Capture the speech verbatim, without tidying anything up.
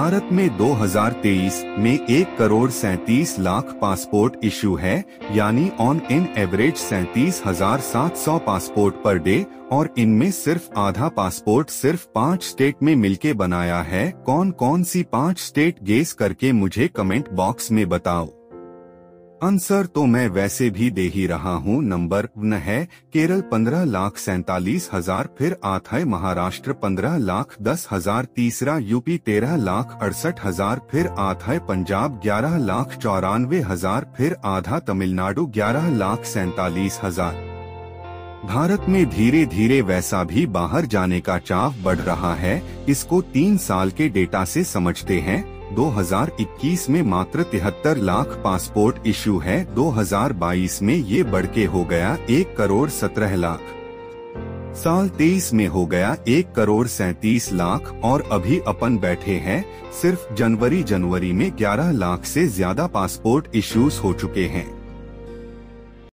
भारत में दो हज़ार तेईस में एक करोड़ सैंतीस लाख पासपोर्ट इशू है, यानी ऑन इन एवरेज सैंतीस हजार सात सौ पासपोर्ट पर डे, और इनमें सिर्फ आधा पासपोर्ट सिर्फ पांच स्टेट में मिलके बनाया है। कौन कौन सी पांच स्टेट गेस करके मुझे कमेंट बॉक्स में बताओ। आंसर तो मैं वैसे भी दे ही रहा हूँ। नंबर वन है केरल पंद्रह लाख सैंतालीस हजार, फिर आता है महाराष्ट्र पंद्रह लाख दस हजार, तीसरा यूपी तेरह लाख अड़सठ हजार, फिर आता है पंजाब ग्यारह लाख चौरानवे हजार, फिर आधा तमिलनाडु ग्यारह लाख सैंतालीस हजार। भारत में धीरे धीरे वैसा भी बाहर जाने का चाव बढ़ रहा है। इसको तीन साल के डेटा से समझते हैं। दो हज़ार इक्कीस में मात्र तिहत्तर लाख पासपोर्ट इशू है, दो हज़ार बाईस में ये बढ़के हो गया एक करोड़ सत्रह लाख, साल तेईस में हो गया एक करोड़ सैंतीस लाख, और अभी अपन बैठे हैं सिर्फ जनवरी जनवरी में ग्यारह लाख से ज्यादा पासपोर्ट इश्यूज हो चुके हैं।